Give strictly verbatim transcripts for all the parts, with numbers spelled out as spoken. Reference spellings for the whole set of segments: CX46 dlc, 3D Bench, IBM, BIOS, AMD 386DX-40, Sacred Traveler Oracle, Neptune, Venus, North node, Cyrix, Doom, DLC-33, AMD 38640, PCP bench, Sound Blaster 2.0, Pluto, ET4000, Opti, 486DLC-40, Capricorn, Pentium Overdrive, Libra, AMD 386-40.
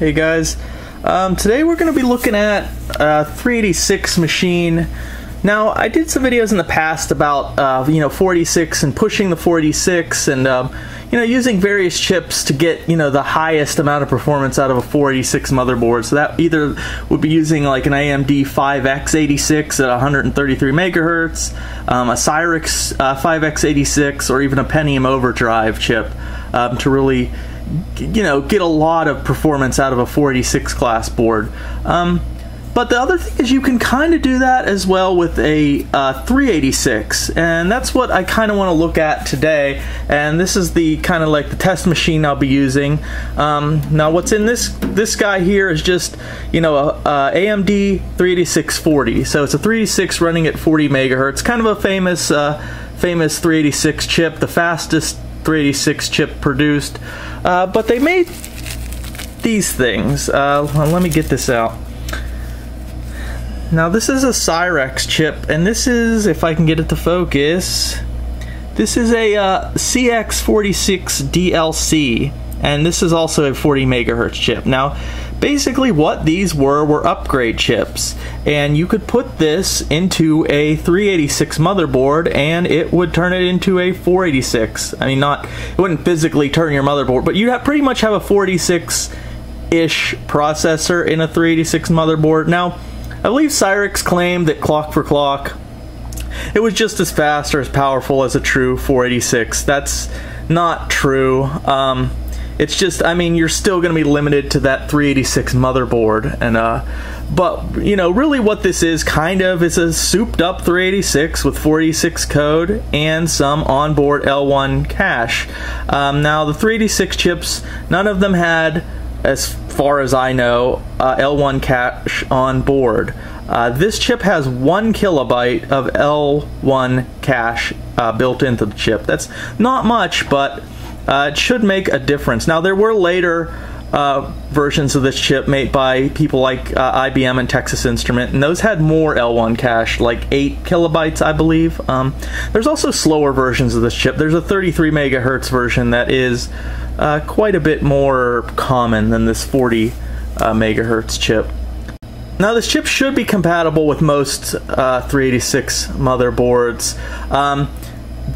Hey guys, um, today we're going to be looking at a three eighty-six machine. Now I did some videos in the past about uh, you know four eighty-six and pushing the four eighty-six and um, you know using various chips to get you know the highest amount of performance out of a four eighty-six motherboard. So that either would be using like an A M D five x eighty-six at one hundred thirty-three megahertz, um, a Cyrix uh, five x eighty-six, or even a Pentium Overdrive chip um, to really you know, get a lot of performance out of a four eighty-six class board. Um, but the other thing is you can kind of do that as well with a uh, three eighty-six, and that's what I kind of want to look at today. And this is the kind of like the test machine I'll be using. Um, now what's in this this guy here is just, you know, a, a A M D three eighty-six forty. So it's a three eighty-six running at forty megahertz, kind of a famous, uh, famous three eighty-six chip, the fastest three eighty-six chip produced, uh, but they made these things. Uh, let me get this out. Now this is a Cyrix chip, and this is, if I can get it to focus, this is a uh, C X forty-six D L C, and this is also a forty megahertz chip. Now basically what these were were upgrade chips, and you could put this into a three eighty-six motherboard and it would turn it into a four eighty-six. I mean, not, it wouldn't physically turn your motherboard, but you'd have pretty much have a four eighty-six-ish processor in a three eighty-six motherboard. Now I believe Cyrix claimed that clock for clock it was just as fast or as powerful as a true four eighty-six. That's not true. um, It's just, I mean, you're still going to be limited to that three eighty-six motherboard, and uh, but you know, really, what this is kind of is a souped-up three eighty-six with four eighty-six code and some onboard L one cache. Um, now, the three eighty-six chips, none of them had, as far as I know, uh, L one cache on board. Uh, this chip has one kilobyte of L one cache uh, built into the chip. That's not much, but Uh, it should make a difference. Now there were later uh, versions of this chip made by people like uh, I B M and Texas Instrument, and those had more L one cache, like eight kilobytes, I believe. Um, there's also slower versions of this chip. There's a thirty-three megahertz version that is uh, quite a bit more common than this forty uh, megahertz chip. Now this chip should be compatible with most uh, three eighty-six motherboards. Um,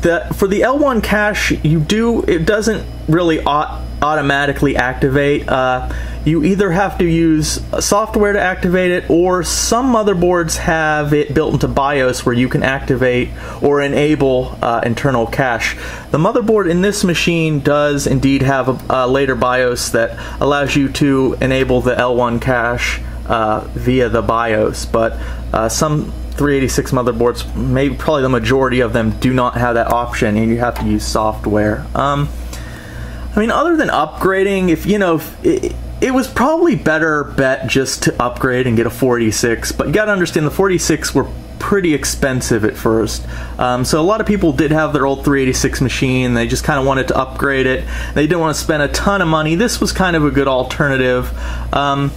The, for the L one cache, you do it doesn't really aut automatically activate. Uh, you either have to use software to activate it, or some motherboards have it built into BIOS where you can activate or enable uh, internal cache. The motherboard in this machine does indeed have a, a later BIOS that allows you to enable the L one cache uh, via the BIOS, but uh, some three eighty-six motherboards, maybe probably the majority of them, do not have that option, and you have to use software. Um, I mean, other than upgrading, if you know, if it, it was probably better bet just to upgrade and get a four eighty-six. But you got to understand, the four eighty-six were pretty expensive at first, um, so a lot of people did have their old three eighty-six machine. They just kind of wanted to upgrade it. They didn't want to spend a ton of money. This was kind of a good alternative. Um,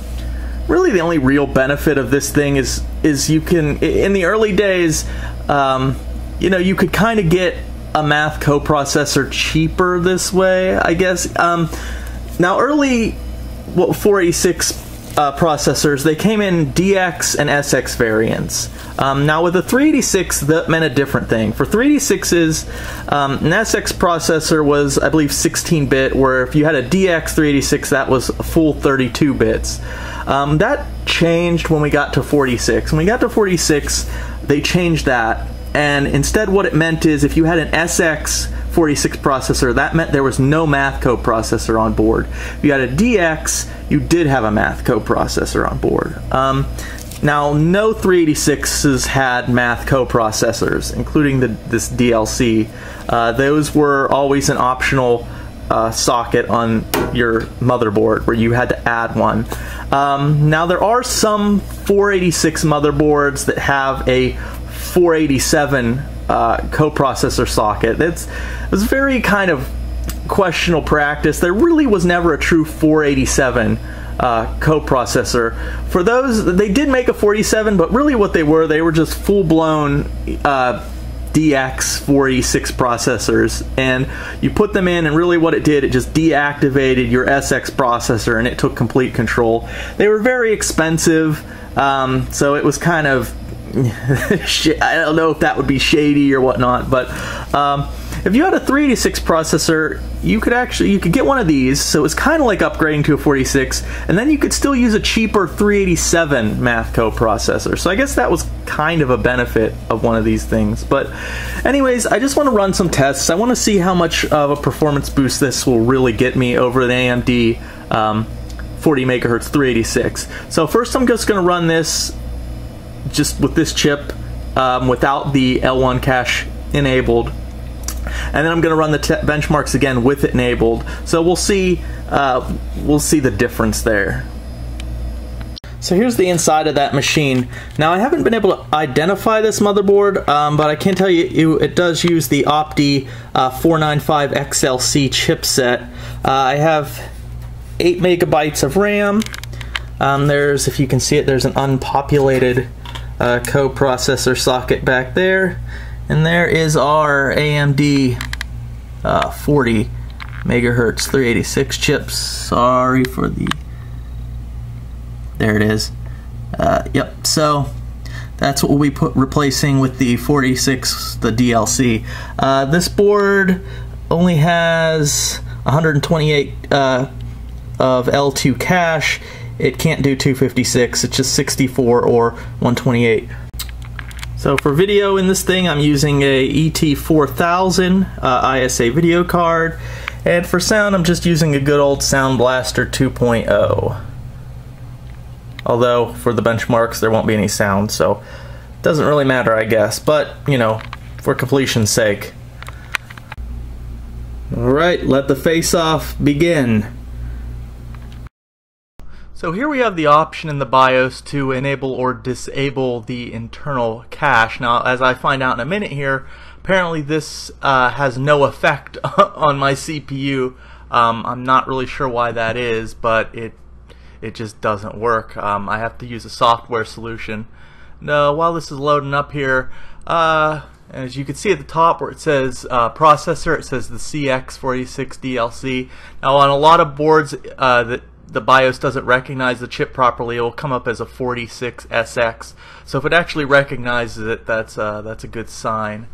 Really, the only real benefit of this thing is is you can, in the early days, um, you know, you could kind of get a math coprocessor cheaper this way, I guess. Um, now, early well, four eighty-six uh, processors, they came in D X and S X variants. Um, now, with the three eighty-six, that meant a different thing. For three eighty-sixes, um, an S X processor was, I believe, sixteen bit, where if you had a D X three eighty-six, that was a full thirty-two bits. Um, that changed when we got to forty-six. When we got to forty-six, they changed that, and instead what it meant is if you had an S X forty-six processor, that meant there was no math coprocessor on board. If you had a D X, you did have a math coprocessor on board. Um, now, no three eighty-sixes had math coprocessors, including the, this D L C. Uh, those were always an optional Uh, socket on your motherboard where you had to add one. Um, now there are some four eighty-six motherboards that have a four eighty-seven uh, coprocessor socket. That's it's very kind of questionable practice. There really was never a true four eighty-seven uh, coprocessor. For those, they did make a forty-seven, but really what they were, they were just full-blown uh, D X four eighty-six processors, and you put them in, and really what it did, it just deactivated your S X processor and it took complete control. They were very expensive, um, so it was kind of, I don't know if that would be shady or whatnot, but um, if you had a three eighty-six processor, you could actually, you could get one of these, so it's kind of like upgrading to a forty-six, and then you could still use a cheaper three eighty-seven Mathco processor. So I guess that was kind of a benefit of one of these things. But anyways, I just want to run some tests. I want to see how much of a performance boost this will really get me over an A M D um, forty megahertz three eighty-six. So first I'm just going to run this just with this chip um, without the L one cache enabled. And then I'm going to run the benchmarks again with it enabled. So we'll see, uh, we'll see the difference there. So here's the inside of that machine. Now I haven't been able to identify this motherboard, um, but I can tell you it does use the Opti uh, four ninety-five X L C chipset. Uh, I have eight megabytes of RAM. Um, there's, if you can see it, there's an unpopulated uh, coprocessor socket back there. And there is our A M D uh, forty megahertz three eighty-six chips. Sorry for the... There it is. Uh, yep, so that's what we'll be put, replacing with the forty-six, the D L C. Uh, this board only has one hundred twenty-eight uh, of L two cache. It can't do two fifty-six, it's just sixty-four or one twenty-eight. So for video in this thing, I'm using a E T four thousand uh, I S A video card, and for sound, I'm just using a good old Sound Blaster two point oh. Although for the benchmarks, there won't be any sound, so it doesn't really matter, I guess. But you know, for completion's sake. All right, let the face-off begin. So here we have the option in the BIOS to enable or disable the internal cache. Now, as I find out in a minute here, apparently this uh, has no effect on my C P U. Um, I'm not really sure why that is, but it it just doesn't work. Um, I have to use a software solution. Now, while this is loading up here, uh, as you can see at the top where it says uh, processor, it says the C X forty-six D L C. Now, on a lot of boards uh, that the BIOS doesn't recognize the chip properly, it will come up as a forty-six S X. So if it actually recognizes it, that's uh, that's a good sign.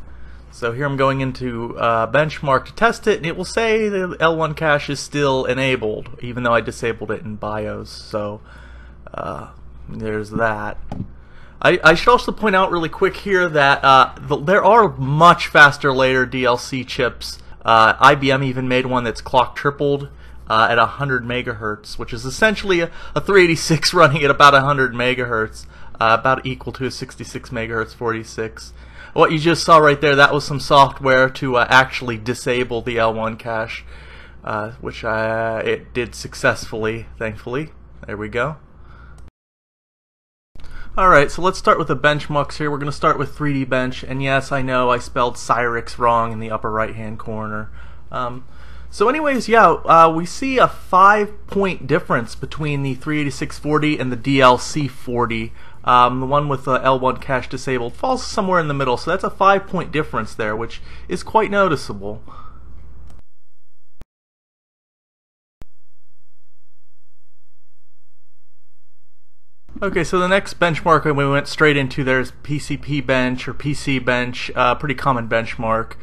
So here I'm going into uh, benchmark to test it, and it will say the L one cache is still enabled, even though I disabled it in BIOS. So uh, there's that. I, I should also point out really quick here that uh, the, there are much faster later D L C chips. Uh, I B M even made one that's clock tripled. Uh, at one hundred megahertz, which is essentially a, a three eighty-six running at about one hundred megahertz, uh, about equal to a sixty-six megahertz forty-six. What you just saw right there, that was some software to uh, actually disable the L one cache, uh, which I, it did successfully, thankfully. There we go. Alright, so let's start with the benchmarks here. We're going to start with three D Bench, and yes, I know I spelled Cyrix wrong in the upper right-hand corner. Um, So anyways, yeah, uh, we see a five point difference between the three eighty-six forty and the D L C forty. Um, the one with the L one cache disabled falls somewhere in the middle, so that's a five point difference there, which is quite noticeable. Okay, so the next benchmark we went straight into there is P C P bench, or P C bench, uh, pretty common benchmark.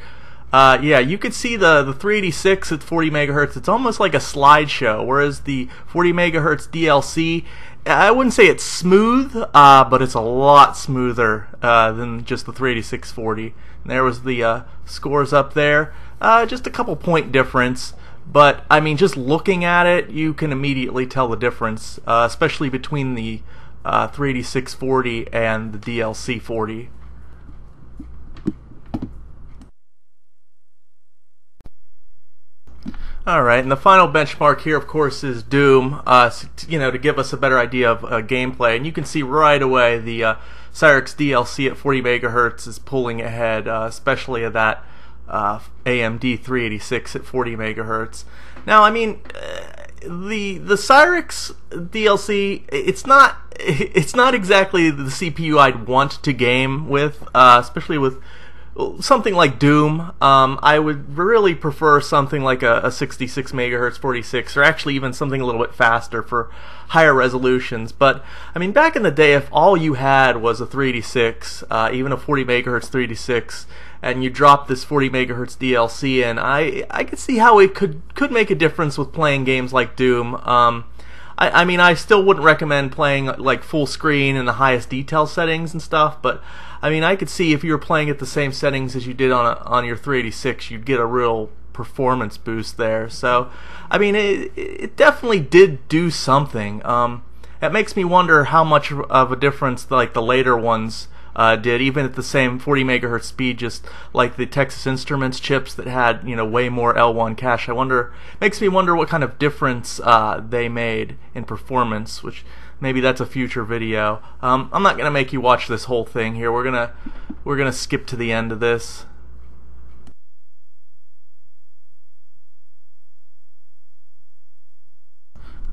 Uh, yeah, you could see the, the three eighty-six at forty megahertz, it's almost like a slideshow, whereas the forty megahertz D L C, I wouldn't say it's smooth, uh, but it's a lot smoother uh, than just the three eighty-six forty. And there was the uh, scores up there, uh, just a couple point difference, but I mean, just looking at it, you can immediately tell the difference, uh, especially between the uh, three eighty-six forty and the D L C forty. Alright, and the final benchmark here, of course, is Doom, uh, you know, to give us a better idea of uh, gameplay. And you can see right away the uh, Cyrix D L C at forty megahertz is pulling ahead, uh, especially of that uh, A M D three eighty-six at forty megahertz. Now, I mean, uh, the the Cyrix D L C, it's not it's not exactly the C P U I'd want to game with, uh, especially with something like Doom. Um, I would really prefer something like a, a sixty-six megahertz forty-six, or actually even something a little bit faster for higher resolutions. But I mean, back in the day, if all you had was a three eighty-six, uh, even a forty megahertz three eighty-six, and you drop this forty megahertz D L C in, I I could see how it could could make a difference with playing games like Doom. Um, I, I mean, I still wouldn't recommend playing like full screen in the highest detail settings and stuff, but I mean, I could see if you were playing at the same settings as you did on a, on your three eighty-six, you'd get a real performance boost there. So, I mean, it, it definitely did do something. Um, it makes me wonder how much of a difference like the later ones uh, did, even at the same forty megahertz speed, just like the Texas Instruments chips that had, you know, way more L one cache. I wonder, makes me wonder what kind of difference uh, they made in performance, which maybe that's a future video. Um, I'm not gonna make you watch this whole thing here. We're gonna we're gonna skip to the end of this.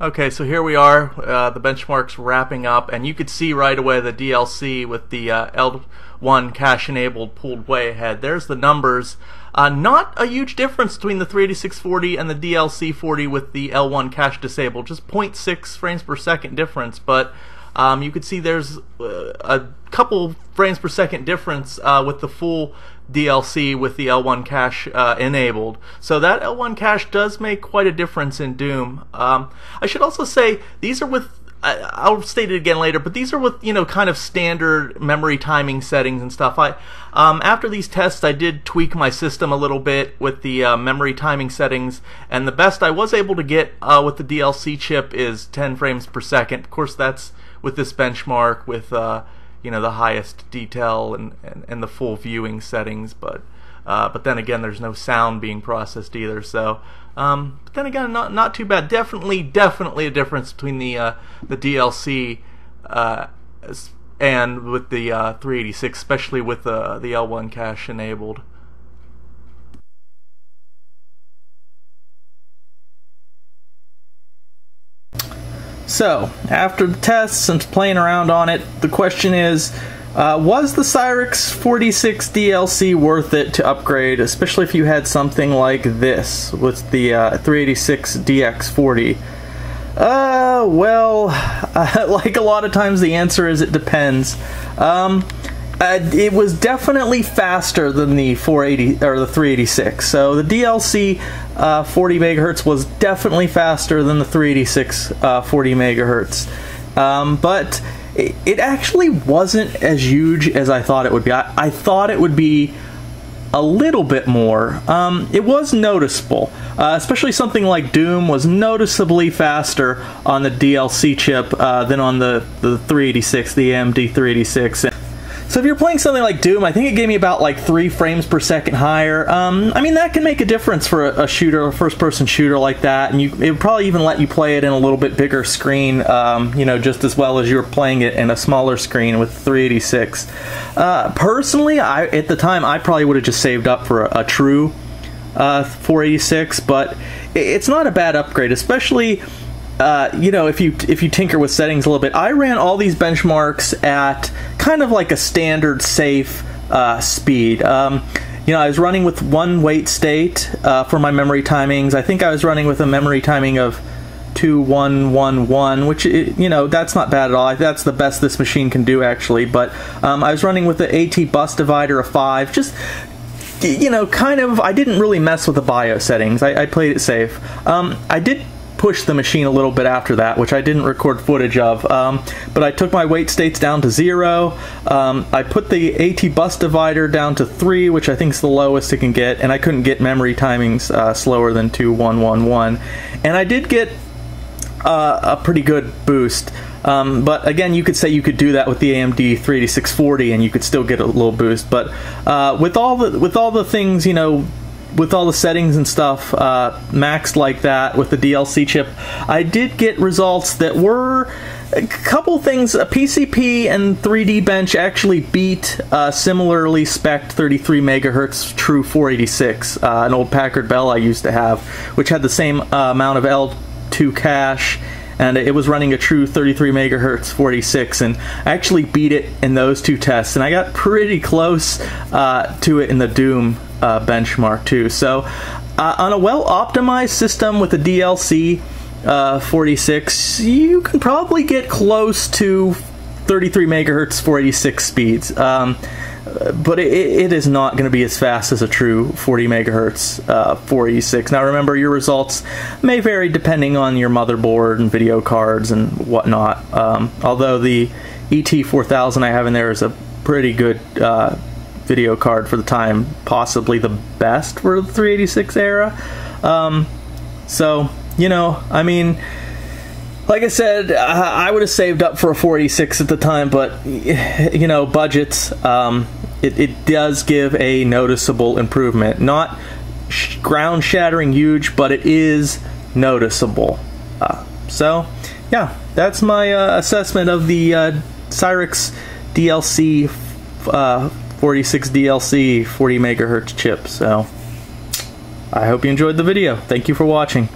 Okay, so here we are, uh, the benchmark's wrapping up, and you could see right away the D L C with the uh, L one cache-enabled pulled way ahead. There's the numbers. Uh, not a huge difference between the three eighty-six forty and the D L C forty with the L one cache disabled, just zero point six frames per second difference, but um, you could see there's uh, a couple frames per second difference uh, with the full D L C with the L one cache uh, enabled. So that L one cache does make quite a difference in Doom. Um, I should also say these are with, I, I'll state it again later, but these are with, you know, kind of standard memory timing settings and stuff. I um, after these tests I did tweak my system a little bit with the uh, memory timing settings, and the best I was able to get uh, with the D L C chip is ten frames per second. Of course that's with this benchmark with uh, you know, the highest detail and, and, and the full viewing settings, but uh, but then again there's no sound being processed either, so um, but then again not not too bad. Definitely definitely a difference between the uh, the D L C uh, and with the uh, three eighty-six, especially with the, the L one cache enabled. So, after the tests and playing around on it, the question is, uh, was the Cyrix forty-six D L C worth it to upgrade, especially if you had something like this with the uh, three eighty-six D X forty? Uh, well, uh, like a lot of times the answer is it depends. Um, uh, it was definitely faster than the four eighty or the three eighty-six, so the D L C Uh, forty megahertz was definitely faster than the three eighty-six uh, forty megahertz, um, but it, it actually wasn't as huge as I thought it would be. I, I thought it would be a little bit more. Um, it was noticeable, uh, especially something like Doom was noticeably faster on the D L C chip uh, than on the, the three eighty-six, the A M D three eighty-six. So if you're playing something like Doom, I think it gave me about like three frames per second higher. Um, I mean, that can make a difference for a, a shooter, a first-person shooter like that, and you, it would probably even let you play it in a little bit bigger screen, um, you know, just as well as you were playing it in a smaller screen with three eighty-six. Uh, personally, I, at the time, I probably would have just saved up for a, a true uh, four eighty-six, but it, it's not a bad upgrade, especially Uh, you know, if you if you tinker with settings a little bit. I ran all these benchmarks at kind of like a standard safe uh, speed. Um, you know, I was running with one wait state uh, for my memory timings. I think I was running with a memory timing of two one one one, which, it, you know, that's not bad at all. That's the best this machine can do, actually. But um, I was running with the AT bus divider of five, just, you know, kind of, I didn't really mess with the BIOS settings. I, I played it safe. Um, I did push the machine a little bit after that, which I didn't record footage of, um, but I took my wait states down to zero. um, I put the AT bus divider down to three, which I think is the lowest it can get, and I couldn't get memory timings uh, slower than two one one one, and I did get uh, a pretty good boost. Um, but again, you could say you could do that with the A M D three eighty-six forty and you could still get a little boost, but uh, with all the with all the things, you know, with all the settings and stuff uh, maxed like that with the D L C chip, I did get results that were a couple things. uh, P C P and three D Bench actually beat uh, similarly spec'd thirty-three megahertz true four eighty-six, uh, an old Packard Bell I used to have, which had the same uh, amount of L two cache and it was running a true thirty-three megahertz forty-six, and I actually beat it in those two tests, and I got pretty close uh, to it in the Doom uh, benchmark too. So uh, on a well-optimized system with a D L C uh, forty-six, you can probably get close to thirty-three megahertz forty-six speeds, um, but it, it is not going to be as fast as a true forty megahertz uh, forty-six. Now remember, your results may vary depending on your motherboard and video cards and whatnot, um, although the E T four thousand I have in there is a pretty good uh, video card for the time, possibly the best for the three eighty-six era. Um, so, you know, I mean, like I said, I would have saved up for a forty-six at the time, but, you know, budgets, um, it, it does give a noticeable improvement. Not sh ground-shattering huge, but it is noticeable. Uh, so, yeah, that's my uh, assessment of the uh, Cyrix D L C, uh, forty-six D L C forty megahertz chip. So, I hope you enjoyed the video. Thank you for watching.